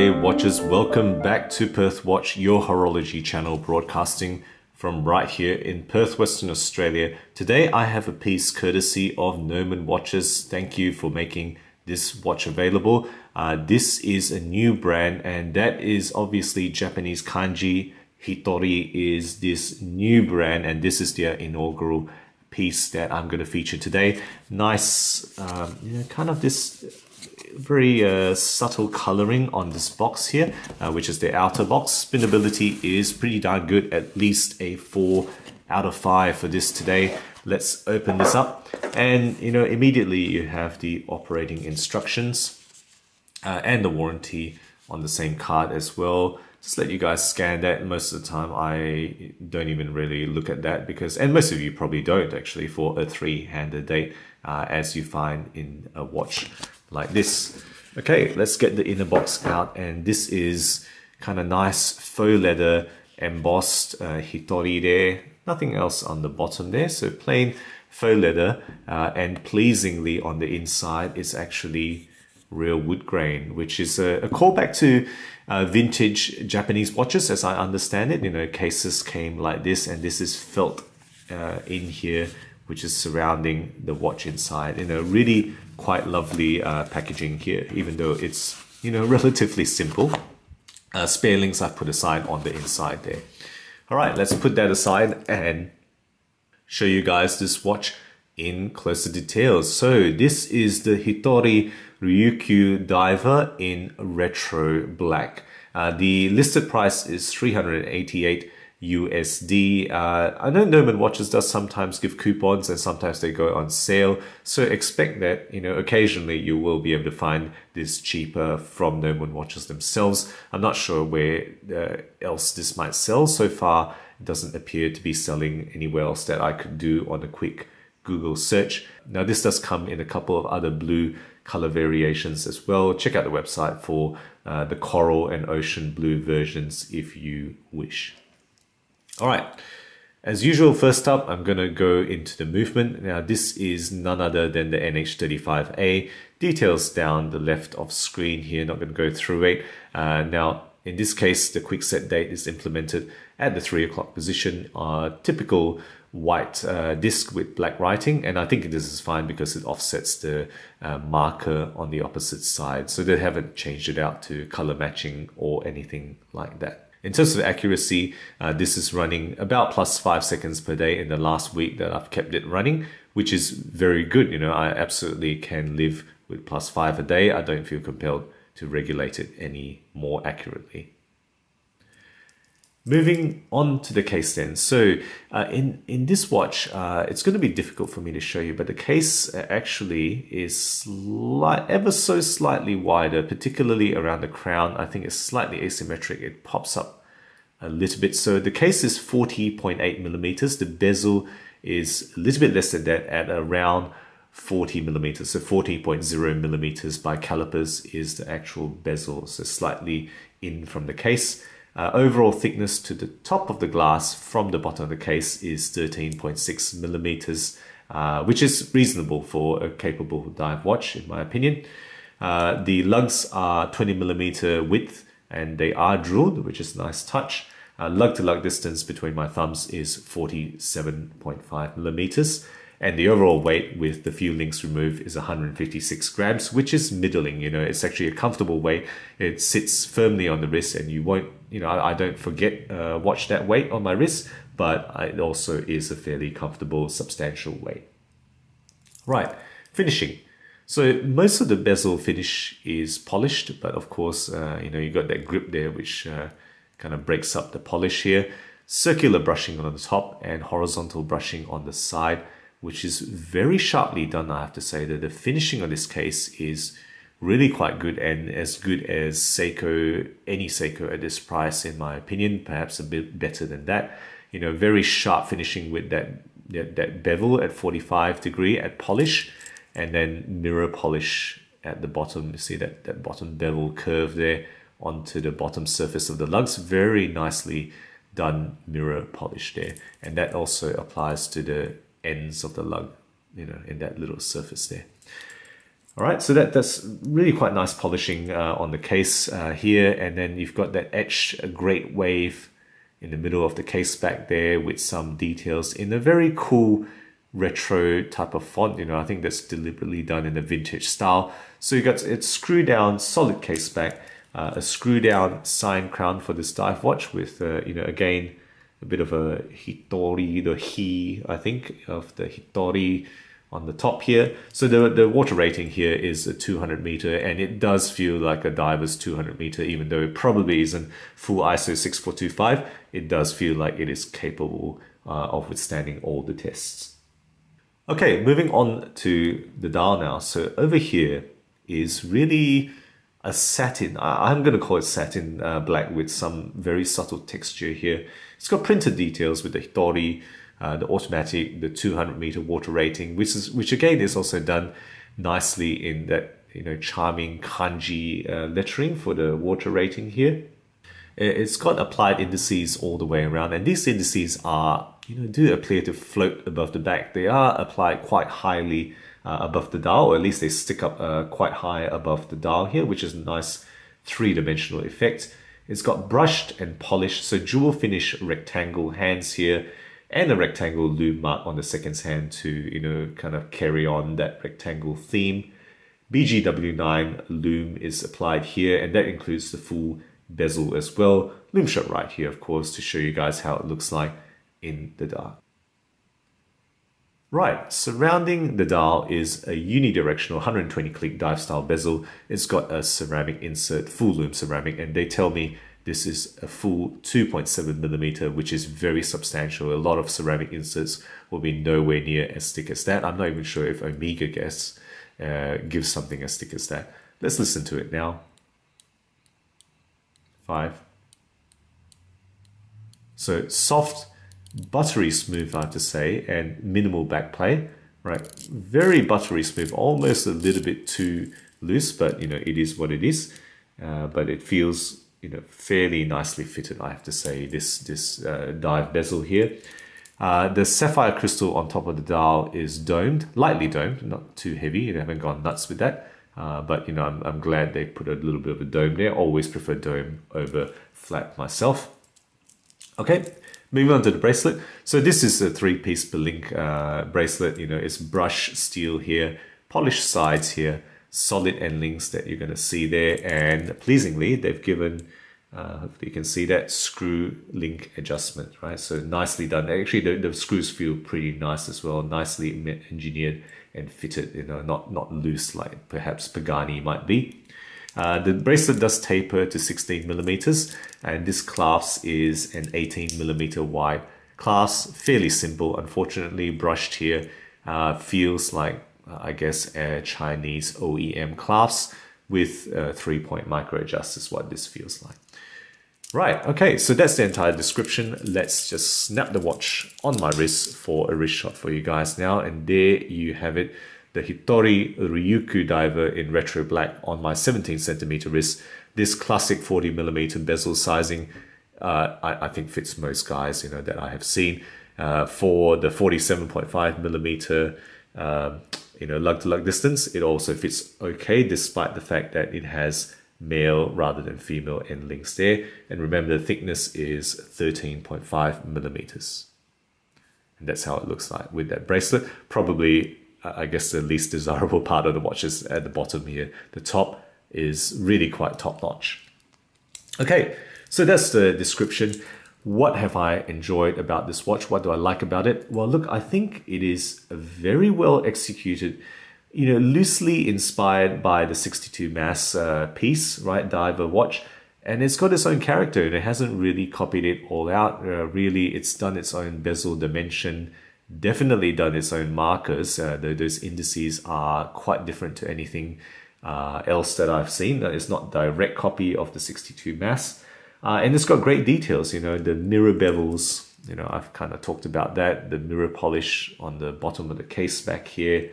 BGW9 watchers, welcome back to Perth Watch, your horology channel, broadcasting from right here in Perth, Western Australia. Today I have a piece courtesy of Gnomon Watches. Thank you for making this watch available. This is a new brand, and that is obviously Japanese kanji. Hitori is this new brand, and this is their inaugural piece that I'm going to feature today. Nice, kind of this very subtle coloring on this box here, which is the outer box. Spinability is pretty darn good, at least a 4 out of 5 for this today. Let's open this up, and immediately you have the operating instructions and the warranty on the same card as well. Just let you guys scan that. Most of the time I don't even really look at that, because, and most of you probably don't actually, for a three-handed date, as you find in a watch like this. Okay, let's get the inner box out, and this is kind of nice faux leather embossed Hitori there. Nothing else on the bottom there, so plain faux leather, and pleasingly on the inside is actually real wood grain, which is a callback to vintage Japanese watches, as I understand it. Cases came like this, and this is felt in here, which is surrounding the watch inside. Really quite lovely packaging here, even though it's relatively simple. Spare links I've put aside on the inside there. All right, let's put that aside and show you guys this watch in closer details. So this is the Hitori Ryukyu Diver in retro black. The listed price is 388 USD. I know Gnomon Watches does sometimes give coupons, and sometimes they go on sale, so expect that occasionally you will be able to find this cheaper from Gnomon Watches themselves. I'm not sure where else this might sell. So far it doesn't appear to be selling anywhere else that I could do on a quick Google search. Now this does come in a couple of other blue color variations as well. Check out the website for the coral and ocean blue versions if you wish. All right, as usual, first up, I'm going to go into the movement. Now this is none other than the NH35A. Details down the left of screen here, not going to go through it. Now in this case, the quick set date is implemented at the 3 o'clock position. Typical white disc with black writing, and I think this is fine because it offsets the marker on the opposite side, so they haven't changed it out to color matching or anything like that. In terms of accuracy, this is running about +5 seconds per day in the last week that I've kept it running, which is very good. I absolutely can live with +5 a day. I don't feel compelled to regulate it any more accurately. Moving on to the case then. So in this watch, it's going to be difficult for me to show you, but the case actually is ever so slightly wider, particularly around the crown. I think it's slightly asymmetric. It pops up a little bit. So the case is 40.8 millimeters. The bezel is a little bit less than that, at around 40 millimeters. So 40.0 millimeters by calipers is the actual bezel. So slightly in from the case. Overall thickness to the top of the glass from the bottom of the case is 13.6 millimeters, which is reasonable for a capable dive watch, in my opinion. The lugs are 20 millimeter width, and they are drilled, which is a nice touch. Lug to lug distance between my thumbs is 47.5 millimeters, and the overall weight with the few links removed is 156 grams, which is middling. It's actually a comfortable weight. It sits firmly on the wrist, and you won't, I don't forget watch that weight on my wrist, but it also is a fairly comfortable, substantial weight. Right, finishing. So most of the bezel finish is polished, but of course, you got that grip there, which kind of breaks up the polish here. Circular brushing on the top and horizontal brushing on the side, which is very sharply done, I have to say. That the finishing on this case is really quite good, and as good as Seiko, any Seiko at this price, in my opinion, perhaps a bit better than that. Very sharp finishing with that bevel at 45 degree at polish, and then mirror polish at the bottom. You see that bottom bevel curve there onto the bottom surface of the lugs. Very nicely done mirror polish there, and that also applies to the ends of the lug, in that little surface there. All right, so that's really quite nice polishing on the case here, and then you've got that etched great wave in the middle of the case back there with some details in a very cool retro type of font. You know, I think that's deliberately done in a vintage style. So you got its screw down solid case back, a screw down sign crown for this dive watch with, you know, again, a bit of a Hitori, the he, I think, of the Hitori on the top here. So the water rating here is a 200 meter, and it does feel like a diver's 200 meter, even though it probably isn't full ISO 6425, it does feel like it is capable of withstanding all the tests. Okay, moving on to the dial now. So over here is really a satin, I'm going to call it satin black with some very subtle texture here. It's got printed details with the Hitori, the automatic, the 200 meter water rating, which again is also done nicely in that, you know, charming kanji lettering for the water rating here. It's got applied indices all the way around, and these indices are, you know, do appear to float above the back. They are applied quite highly above the dial, or at least they stick up quite high above the dial here, which is a nice three-dimensional effect. It's got brushed and polished, so jewel finish rectangle hands here, and a rectangle loom mark on the second hand to, you know, kind of carry on that rectangle theme. BGW9 loom is applied here, and that includes the full bezel as well. Loom shot right here, of course, to show you guys how it looks like in the dial. Right, surrounding the dial is a unidirectional 120 click dive style bezel. It's got a ceramic insert, full loom ceramic, and they tell me this is a full 2.7mm, which is very substantial. A lot of ceramic inserts will be nowhere near as thick as that. I'm not even sure if Omega Guess gives something as thick as that. Let's listen to it now. 5. So soft, buttery smooth, I have to say, and minimal backplay, right? Very buttery smooth, almost a little bit too loose, but you know, it is what it is. But it feels, you know, fairly nicely fitted, I have to say, this dive bezel here. The sapphire crystal on top of the dial is domed, lightly domed, not too heavy. They haven't gone nuts with that. But you know, I'm glad they put a little bit of a dome there. Always prefer dome over flat myself. Okay. Moving on to the bracelet. So this is a three-piece Belink bracelet. You know, it's brushed steel here, polished sides here, solid end links that you're going to see there, and pleasingly, they've given, hopefully you can see that, screw link adjustment, right? So nicely done. Actually, the screws feel pretty nice as well, nicely engineered and fitted, you know, not loose like perhaps Pagani might be. The bracelet does taper to 16mm, and this clasp is an 18mm wide clasp. Fairly simple, unfortunately, brushed here. Feels like, I guess, a Chinese OEM clasp with a 3-point micro adjust is what this feels like. Right, okay, so that's the entire description. Let's just snap the watch on my wrist for a wrist shot for you guys now, and there you have it. The Hitori Ryukyu diver in retro black on my 17cm wrist. This classic 40mm bezel sizing, I think fits most guys, you know, that I have seen. For the 47.5mm, you know, lug-to-lug distance, it also fits okay, despite the fact that it has male rather than female end links there. And remember, the thickness is 13.5mm. And that's how it looks like with that bracelet. Probably, I guess, the least desirable part of the watch is at the bottom here. The top is really quite top-notch. Okay, so that's the description. What have I enjoyed about this watch? What do I like about it? Well, look, I think it is very well executed, you know, loosely inspired by the 62mas piece, right, diver watch. And it's got its own character. It hasn't really copied it all out. Really, it's done its own bezel dimension, definitely done its own markers. Those indices are quite different to anything else that I've seen. It's not direct copy of the 62mas. And it's got great details, you know, the mirror bevels, you know, I've kind of talked about that, the mirror polish on the bottom of the case back here,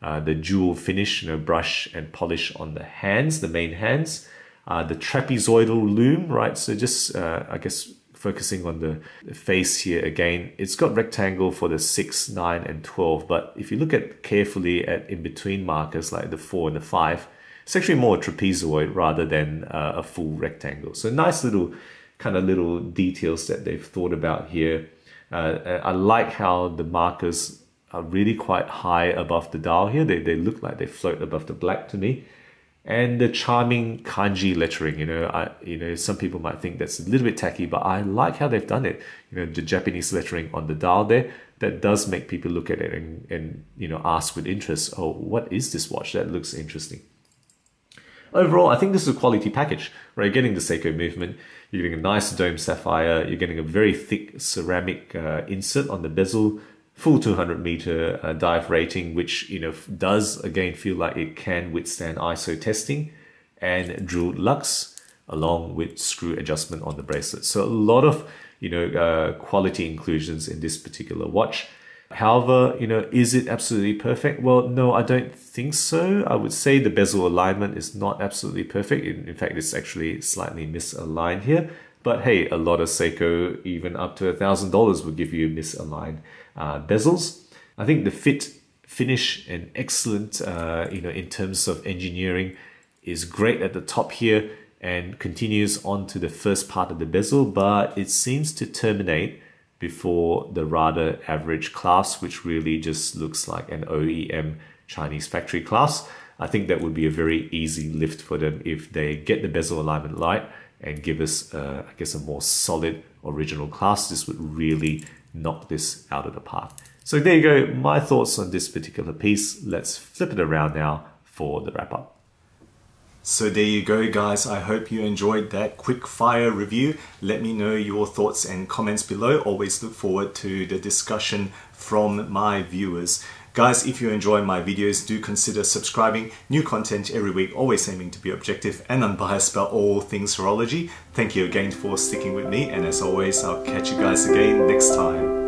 the jewel finish, you know, brush and polish on the hands, the main hands, the trapezoidal loom, right? So just, I guess, focusing on the face here again, it's got rectangle for the 6, 9 and 12, but if you look at carefully at in between markers like the 4 and the 5, it's actually more a trapezoid rather than a full rectangle. So nice little kind of little details that they've thought about here. I like how the markers are really quite high above the dial here. They look like they float above the black to me. And the charming kanji lettering, some people might think that's a little bit tacky, but I like how they've done it. You know, the Japanese lettering on the dial there, that does make people look at it and you know, ask with interest, oh, what is this watch? That looks interesting. Overall, I think this is a quality package, right? You're getting the Seiko movement, you're getting a nice dome sapphire, you're getting a very thick ceramic insert on the bezel, full 200-meter dive rating, which does again feel like it can withstand ISO testing, and drilled lugs along with screw adjustment on the bracelet. So a lot of quality inclusions in this particular watch. However, is it absolutely perfect? Well, no, I don't think so. I would say the bezel alignment is not absolutely perfect. In fact, it's actually slightly misaligned here. But hey, a lot of Seiko, even up to $1,000, will give you misaligned bezels. I think the fit, finish, and excellent, in terms of engineering, is great at the top here and continues on to the first part of the bezel, but it seems to terminate before the rather average clasp, which really just looks like an OEM Chinese factory clasp. I think that would be a very easy lift for them if they get the bezel alignment right and give us, I guess, a more solid original clasp. This would really knock this out of the park. So there you go, my thoughts on this particular piece. Let's flip it around now for the wrap up. So there you go, guys. I hope you enjoyed that quick fire review. Let me know your thoughts and comments below. Always look forward to the discussion from my viewers. Guys, if you enjoy my videos, do consider subscribing. New content every week, always aiming to be objective and unbiased about all things horology. Thank you again for sticking with me, and as always, I'll catch you guys again next time.